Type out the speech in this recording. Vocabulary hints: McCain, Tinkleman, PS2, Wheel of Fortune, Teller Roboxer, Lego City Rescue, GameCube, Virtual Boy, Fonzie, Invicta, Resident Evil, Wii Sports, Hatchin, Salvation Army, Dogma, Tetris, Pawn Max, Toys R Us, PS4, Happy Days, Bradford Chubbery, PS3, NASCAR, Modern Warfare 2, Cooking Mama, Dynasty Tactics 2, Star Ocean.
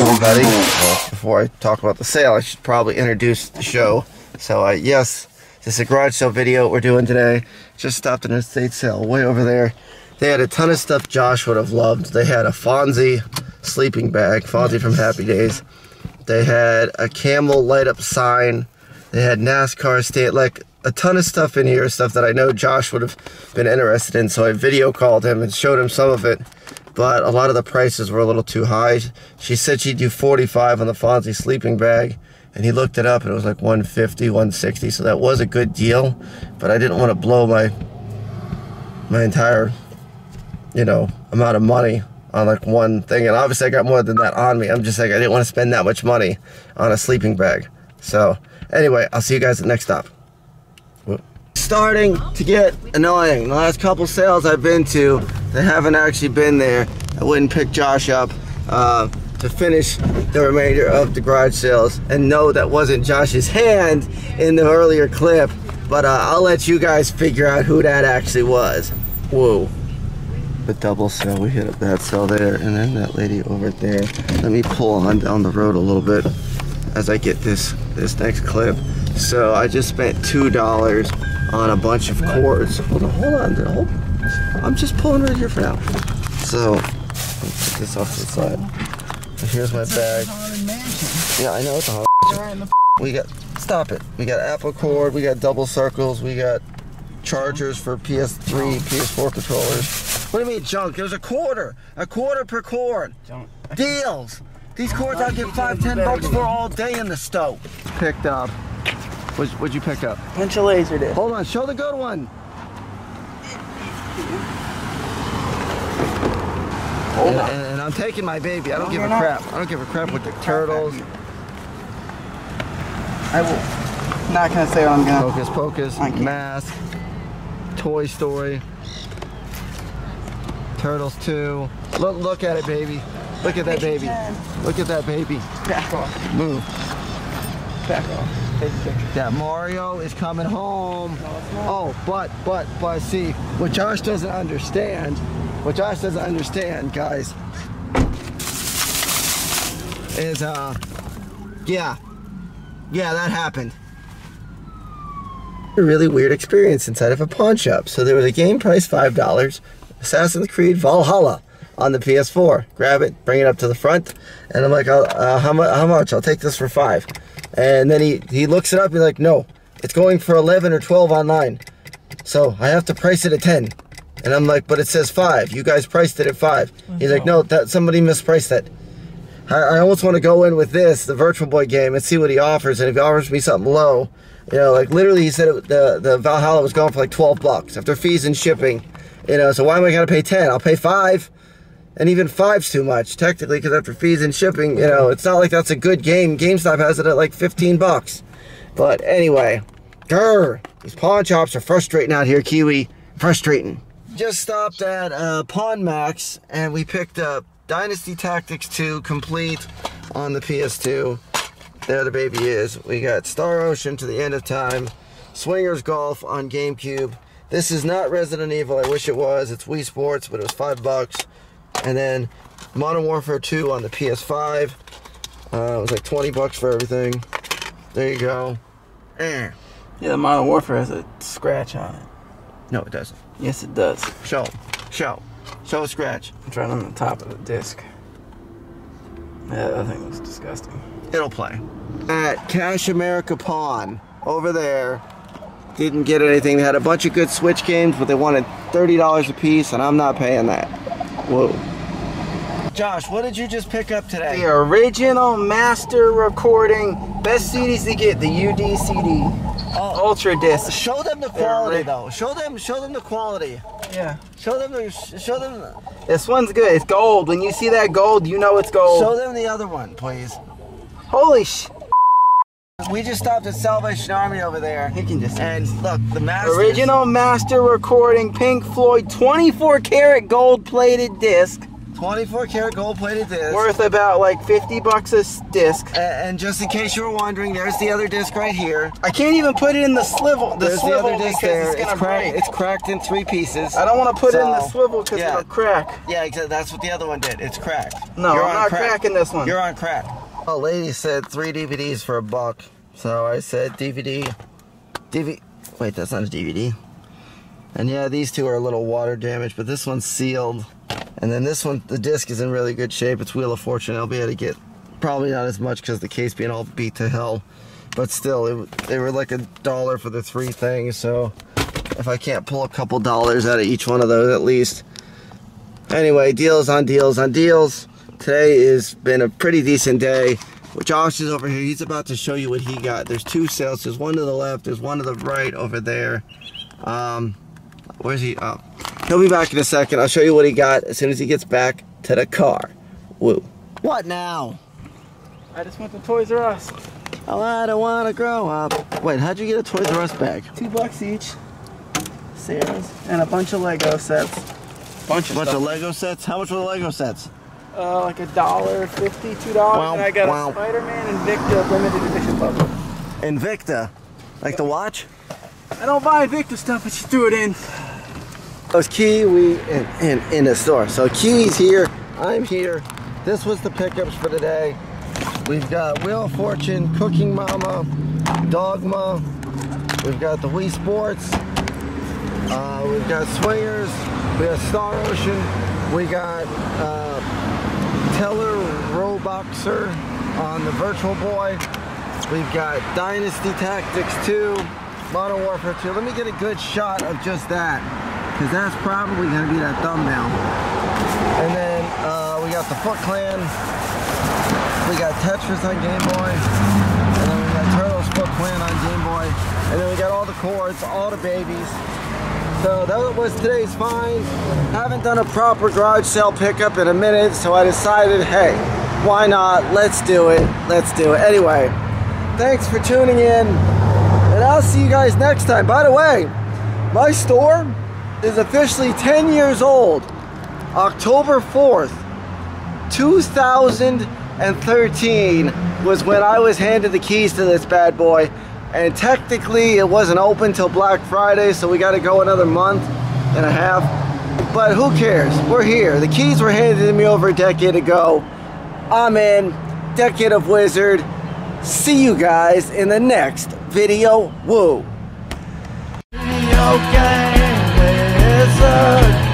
Everybody. Well, before I talk about the sale, I should probably introduce the show. So, yes, this is a garage sale video we're doing today. Just stopped an estate sale way over there. They had a ton of stuff Josh would have loved. They had a Fonzie sleeping bag, Fonzie from Happy Days. They had a camel light-up sign. They had NASCAR state, like a ton of stuff in here, stuff that I know Josh would have been interested in. So I video called him and showed him some of it. But a lot of the prices were a little too high. She said she'd do $45 on the Fonzie sleeping bag, and he looked it up, and it was like $150, $160, so that was a good deal. But I didn't want to blow my entire, you know, amount of money on like one thing. And obviously I got more than that on me. I'm just like, I didn't want to spend that much money on a sleeping bag. So anyway, I'll see you guys at the next stop. Starting to get annoying. The last couple sales I've been to, they haven't actually been there. I wouldn't pick Josh up to finish the remainder of the garage sales. And no, that wasn't Josh's hand in the earlier clip, but I'll let you guys figure out who that actually was. Whoa. The double sale, we hit up that sale there, and then that lady over there. Let me pull on down the road a little bit as I get this next clip. So I just spent $2 on a bunch of cords. Hold on. I'm just pulling right here for now. So, let's put this off to the side. So here's my bag. Yeah, I know it's a hard. We got, stop it. We got Apple cord, we got double circles, we got chargers for PS3, PS4 controllers. What do you mean junk? It was a quarter per cord. Junk. Deals. These cords I get $5, $10 for all day in the stove. Picked up. What'd you pick up? Bunch of laser discs. Hold on, show the good one. And I'm taking my baby. I don't give a crap. I don't give a crap with the turtles. I will. Not gonna say what I'm gonna. Hocus Pocus, Mask, Toy Story, Turtles 2. Look at it, baby. Look at that baby. Look at that baby. Back off. Move. Back off. That Mario is coming home. No, it's not. Oh, but see, what Josh doesn't understand, guys, is yeah, that happened. A really weird experience inside of a pawn shop. So there was a game priced $5, Assassin's Creed Valhalla on the PS4. Grab it, bring it up to the front, and I'm like, how much? I'll take this for $5. And then he looks it up, he's like, no, it's going for 11 or 12 online. So I have to price it at 10. And I'm like, but it says 5. You guys priced it at 5. He's like, no, that somebody mispriced that. I almost want to go in with this, the Virtual Boy game, and see what he offers. And if he offers me something low, you know, like literally he said it, the Valhalla was going for like $12 after fees and shipping. You know, so why am I going to pay 10? I'll pay 5. And even 5's too much, technically, because after fees and shipping, you know, it's not like that's a good game. GameStop has it at like $15. But anyway, grr, these pawn shops are frustrating out here, Kiwi. Frustrating. Just stopped at Pawn Max, and we picked up Dynasty Tactics 2 complete on the PS2. There the baby is. We got Star Ocean to the end of time. Swingers Golf on GameCube. This is not Resident Evil. I wish it was. It's Wii Sports, but it was $5. And then Modern Warfare 2 on the PS5. It was like $20 for everything. There you go. Yeah, the Modern Warfare has a scratch on it. No, it doesn't. Yes, it does. Show a scratch. It's right on the top of the disc. Yeah, that thing looks disgusting. It'll play. At Cash America Pawn, over there, didn't get anything. They had a bunch of good Switch games, but they wanted $30 a piece, and I'm not paying that. Whoa. Josh, what did you just pick up today? The original master recording, best CDs to get, the UD CD, Ultra Disc. Show them the quality though. Show them the quality. Yeah. Show them the. Show them. This one's good. It's gold. When you see that gold, you know it's gold. Show them the other one, please. Holy sh. We just stopped at Salvation Army over there. He can just. And look, the master. Original master recording, Pink Floyd, 24-karat gold-plated disc. 24-karat gold-plated disc. Worth about like $50 a disc. And just in case you were wondering, there's the other disc right here. I can't even put it in the swivel. There's the other disc there. It's cracked in 3 pieces. I don't want to put it in the swivel because it'll crack. Yeah, exactly. That's what the other one did. It's cracked. No, I'm not cracking this one. You're on crack. Oh, lady said 3 DVDs for $1. So I said DVD. Wait, that's not a DVD. And yeah, these two are a little water damaged, but this one's sealed. And then this one, the disc is in really good shape. It's Wheel of Fortune. I'll be able to get probably not as much because the case being all beat to hell. But still, they were like $1 for the 3 things. So if I can't pull a couple dollars out of each one of those, at least. Anyway, deals on deals on deals. Today has been a pretty decent day. Josh is over here. He's about to show you what he got. There's 2 sales. There's one to the left. There's one to the right over there. Where's he? Oh. He'll be back in a second. I'll show you what he got as soon as he gets back to the car. Woo. What now? I just went to Toys R Us. Oh, I don't want to grow up. Wait, how'd you get a Toys R Us bag? $2 each. Sam's. And a bunch of Lego sets. Bunch of Lego sets? How much were the Lego sets? Like $1.50, $2. Wow. And I got a Spider-Man Invicta limited edition bubble. Invicta? Like the watch? I don't buy Invicta stuff, I just threw it in. Those Kiwi in the store. So Kiwi's here, I'm here. This was the pickups for today. We've got Wheel of Fortune, Cooking Mama, Dogma. We've got the Wii Sports. We've got Swingers. We got Star Ocean. We got Teller Roboxer on the Virtual Boy. We've got Dynasty Tactics 2, Modern Warfare 2. Let me get a good shot of just that, because that's probably going to be that thumbnail. And then we got the Foot Clan, we got Tetris on Game Boy, and then we got Turtles Foot Clan on Game Boy, and then we got all the cords, all the babies. So that was today's find. Haven't done a proper garage sale pickup in a minute, so I decided, hey, why not? Let's do it. Let's do it. Anyway, thanks for tuning in, and I'll see you guys next time. By the way, my store is officially 10 years old, October 4th, 2013 was when I was handed the keys to this bad boy, and technically it wasn't open till Black Friday, so we got to go another 1.5 months, but who cares? We're here. The keys were handed to me over a decade ago. I'm in. Decade of Wizard. See you guys in the next video. Woo! Video game. It's a